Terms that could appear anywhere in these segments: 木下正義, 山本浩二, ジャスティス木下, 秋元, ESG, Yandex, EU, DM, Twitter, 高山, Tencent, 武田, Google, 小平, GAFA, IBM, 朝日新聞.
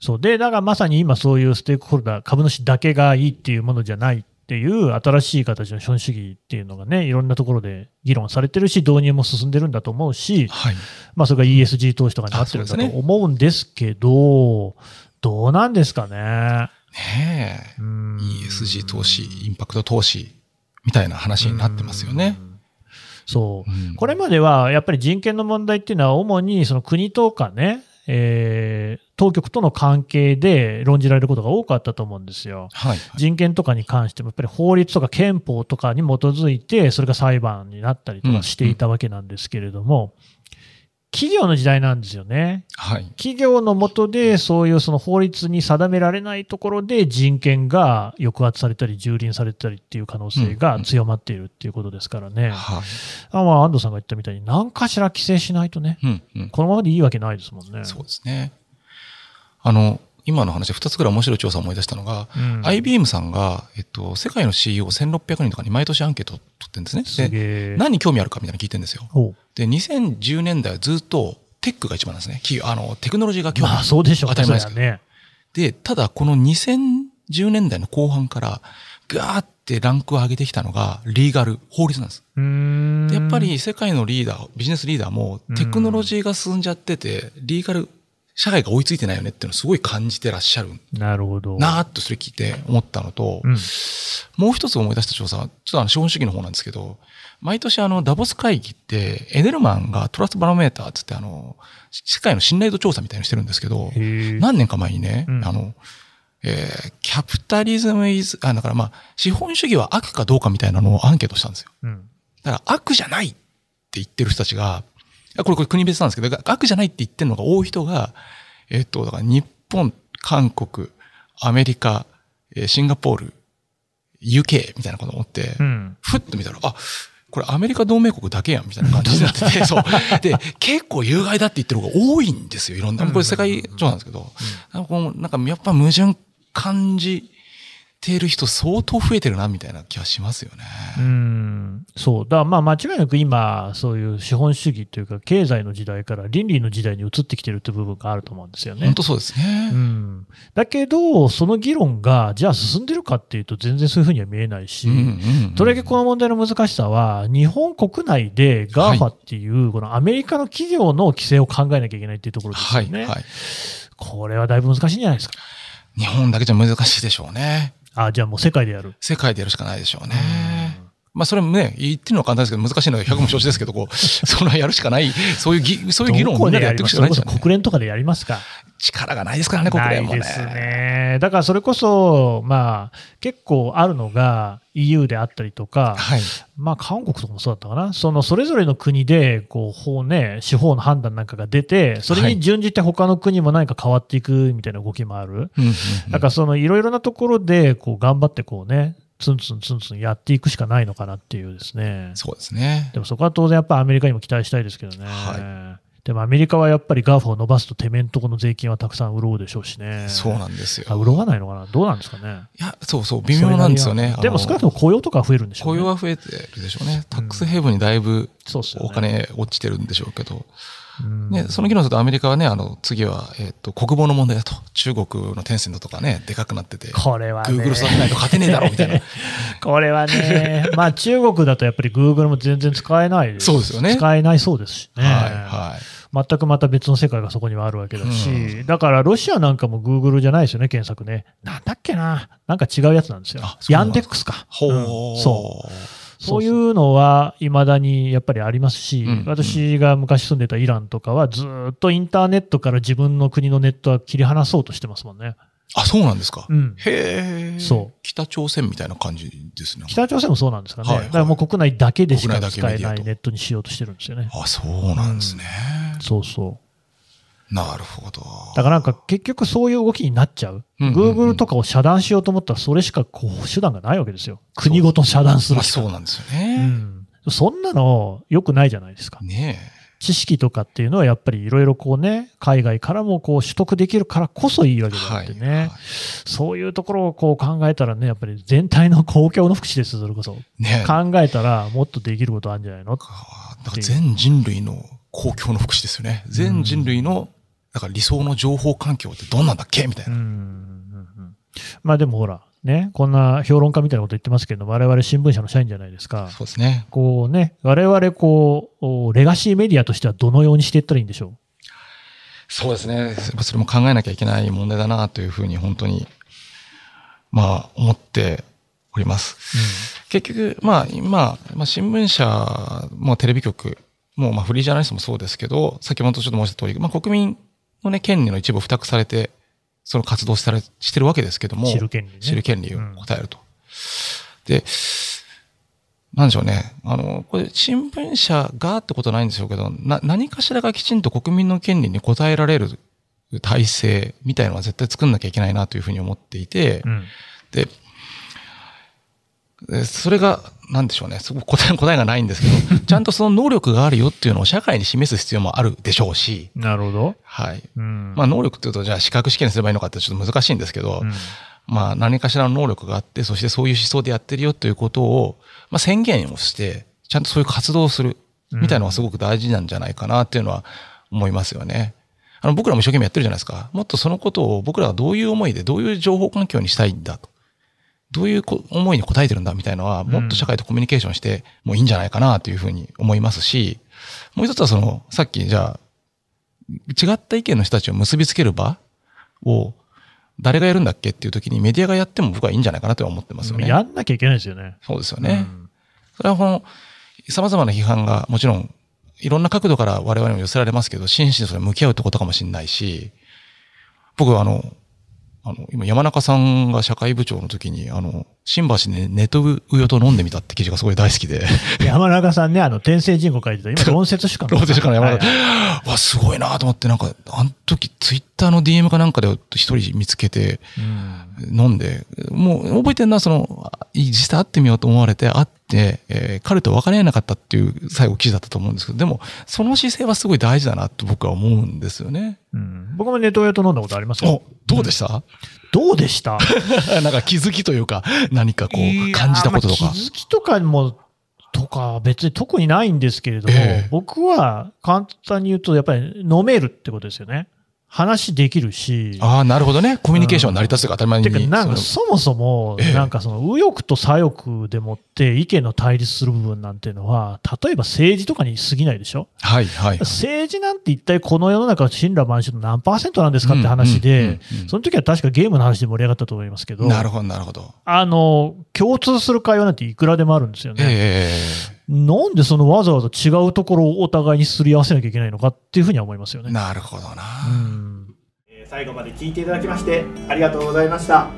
そうで、だからまさに今そういうステークホルダー、株主だけがいいっていうものじゃないっていう新しい形の資本主義っていうのがね、いろんなところで議論されてるし、導入も進んでるんだと思うし、はい、まあそれが ESG 投資とかになってるんだと思うんですけど、どうなんですかね。ねえ、ESG 投資、インパクト投資みたいな話になってますよね。そう、うん、これまではやっぱり人権の問題っていうのは主にその国とかね、当局との関係で論じられることが多かったと思うんですよ。はいはい、人権とかに関してもやっぱり法律とか憲法とかに基づいてそれが裁判になったりとかしていたわけなんですけれども、うんうん、企業の時代なんですよね。はい、企業の下でそういうその法律に定められないところで人権が抑圧されたり蹂躙されたりっていう可能性が強まっているっていうことですからね。安藤さんが言ったみたいに何かしら規制しないとね、うん、うん、このままでいいわけないですもんね。そうですね。今の話2つぐらい面白い調査を思い出したのが、うん、IBM さんが、世界の CEO1600 人とかに毎年アンケートを取ってるんですね。で、何に興味あるかみたいなの聞いてるんですよ。で、2010年代はずっとテックが一番なんですね。テクノロジーが興味ある。そうでしょう。当たり前ですけど。ね、で、ただこの2010年代の後半からガーってランクを上げてきたのがリーガル、法律なんです。で、やっぱり世界のリーダー、ビジネスリーダーもテクノロジーが進んじゃってて、リーガル、社会が追いついてないよねっていうのをすごい感じてらっしゃる。なるほど。なーっとそれ聞いて思ったのと、うん、もう一つ思い出した調査は、ちょっと資本主義の方なんですけど、毎年ダボス会議って、エネルマンがトラストバロメーターつって世界の信頼度調査みたいにしてるんですけど、何年か前にね、うん、キャピタリズムイズ、だからまあ、資本主義は悪かどうかみたいなのをアンケートしたんですよ。うん、だから悪じゃないって言ってる人たちが、これ国別なんですけど、悪じゃないって言ってるのが多い人が、だから日本、韓国、アメリカ、シンガポール、UK みたいなこと思って、うん、ふっと見たら、あ、これアメリカ同盟国だけやんみたいな感じになってて、そう。で、結構有害だって言ってる方が多いんですよ、いろんな。これ世界上なんですけど、なんかやっぱ矛盾感じてる人相当増えてるなみたいな気はしますよね。そうだからまあ間違いなく今そういう資本主義というか経済の時代から倫理の時代に移ってきてるという部分があると思うんですよね。本当そうですね。うん、だけどその議論がじゃあ進んでるかっていうと全然そういうふうには見えないし、とりわけこの問題の難しさは日本国内で GAFA っていうこのアメリカの企業の規制を考えなきゃいけないっていうところですよね。はいはい、これはだいぶ難しいんじゃないですか。日本だけじゃ難しいでしょうね。あ、じゃあもう世界でやる。世界でやるしかないでしょうね。まあそれもね、言ってるのは簡単ですけど、難しいのは100も承知ですけど、こう、そのやるしかない、そういう議論をみんなでやっていくしかないんじゃないですか。国連とかでやりますか。力がないですからね、国連もね。ないですね。だからそれこそ、まあ、結構あるのが EU であったりとか、はい、まあ韓国とかもそうだったかな。それぞれの国で、こう、司法の判断なんかが出て、それに準じて他の国も何か変わっていくみたいな動きもある。だからいろいろなところで、こう、頑張ってこうね、ツンツンやっていくしかないのかなっていうですね。そうですね。でもそこは当然やっぱりアメリカにも期待したいですけどね。はい、でもアメリカはやっぱり GAFA を伸ばすとてめんとこの税金はたくさん潤うでしょうしね。そうなんですよ。潤わないのかな、どうなんですかね。いや、そうそう、微妙なんですよね。でも少なくとも雇用とか増えるんでしょうね。雇用は増えてるでしょうね。タックスヘイブンにだいぶお金落ちてるんでしょうけど。ね、その議論するとアメリカはね、次は、国防の問題だと。中国のテンセントとかね、でかくなってて。これはね。Google さんないと勝てねえだろ、みたいな。これはね、まあ中国だとやっぱり Google も全然使えないです。そうですよね。使えないそうですしね。はいはい。全くまた別の世界がそこにはあるわけだし。だからロシアなんかも Google じゃないですよね、検索ね。なんだっけな。なんか違うやつなんですよ。ヤンデックスか。ほう。そう。そういうのはいまだにやっぱりありますし、私が昔住んでたイランとかはずっとインターネットから自分の国のネットは切り離そうとしてますもんね。あ、そうなんですか。うん、へえ。そう。北朝鮮みたいな感じですね。北朝鮮もそうなんですかね。はいはい、だからもう国内だけでしか使えないネットにしようとしてるんですよね。あ、そうなんですね。うん、そうそう。なるほど。だからなんか結局そういう動きになっちゃう。Google とかを遮断しようと思ったらそれしかこう手段がないわけですよ。国ごと遮断するしか。そうなんですよね。うん。そんなの良くないじゃないですか。ねえ。知識とかっていうのはやっぱりいろいろこうね、海外からもこう取得できるからこそいいわけであってね。はいはい、そういうところをこう考えたらね、やっぱり全体の公共の福祉です、それこそ。ねえ。考えたらもっとできることあるんじゃないの？だから全人類の公共の福祉ですよね。全人類のだから理想の情報環境ってどんなんだっけみたいな。まあでもほらね、こんな評論家みたいなこと言ってますけど、我々新聞社の社員じゃないですか。そうですね。こうね、我々こうレガシーメディアとしてはどのようにしていったらいいんでしょう。そうですね。それも考えなきゃいけない問題だなというふうに本当にまあ思っております。うん、結局まあ今、新聞社もテレビ局もまあフリージャーナリストもそうですけど、先ほどちょっと申した通り、まあ国民のね権利の一部を付託されてその活動してるわけですけども、知る権利ね、知る権利を与えると。うん、で、なんでしょうね。これ、新聞社がってことはないんでしょうけど、何かしらがきちんと国民の権利に応えられる体制みたいのは絶対作んなきゃいけないなというふうに思っていて、うん、で、それが、なんでしょうね。すごく答えがないんですけど、ちゃんとその能力があるよっていうのを社会に示す必要もあるでしょうし。なるほど。はい。うん、まあ、能力っていうと、じゃあ資格試験にすればいいのかってちょっと難しいんですけど、うん、まあ、何かしらの能力があって、そしてそういう思想でやってるよということを、まあ、宣言をして、ちゃんとそういう活動をする、みたいなのがすごく大事なんじゃないかなっていうのは思いますよね。僕らも一生懸命やってるじゃないですか。もっとそのことを僕らはどういう思いで、どういう情報環境にしたいんだと。どういう思いに応えてるんだみたいなのは、もっと社会とコミュニケーションしてもいいんじゃないかなというふうに思いますし、もう一つはさっきじゃあ、違った意見の人たちを結びつける場を、誰がやるんだっけっていう時にメディアがやっても僕はいいんじゃないかなとは思ってますよね。やんなきゃいけないですよね。そうですよね。うん、それは様々な批判がもちろんいろんな角度から我々にも寄せられますけど、真摯にそれ向き合うってことかもしれないし、僕は今山中さんが社会部長の時に、新橋でネトウヨと飲んでみたって記事がすごい大好きで。山中さんね、天聖人口書いてた、今論説主幹の。論説主幹の山中。わ、すごいなと思って、なんか、あの時ツイッターの DM かなんかで一人見つけて、飲んで、もう覚えてんな、実際会ってみようと思われて、会って、彼と別れなかったっていう最後記事だったと思うんですけど、でも、その姿勢はすごい大事だなと僕は思うんですよね。僕もネトウヨと飲んだことありますけど。どうでした、どうでした？なんか気づきというか、何かこう感じたこととか。気づきとか別に特にないんですけれども、僕は簡単に言うとやっぱり飲めるってことですよね。話できるし。ああ、なるほどね。コミュニケーション成り立つというか当たり前に。てか、なんかそもそも、なんか右翼と左翼でもって意見の対立する部分なんていうのは、例えば政治とかに過ぎないでしょ。はいはい。政治なんて一体この世の中の神羅万象の何%なんですかって話で、その時は確かゲームの話で盛り上がったと思いますけど。なるほど、なるほど。共通する会話なんていくらでもあるんですよね。なんでわざわざ違うところをお互いにすり合わせなきゃいけないのかっていうふうには思いますよね。なるほどな。最後まで聞いていただきましてありがとうございました。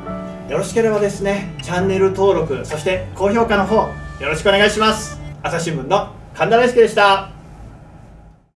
よろしければですね、チャンネル登録、そして高評価の方よろしくお願いします。朝日新聞の神田大輔でした。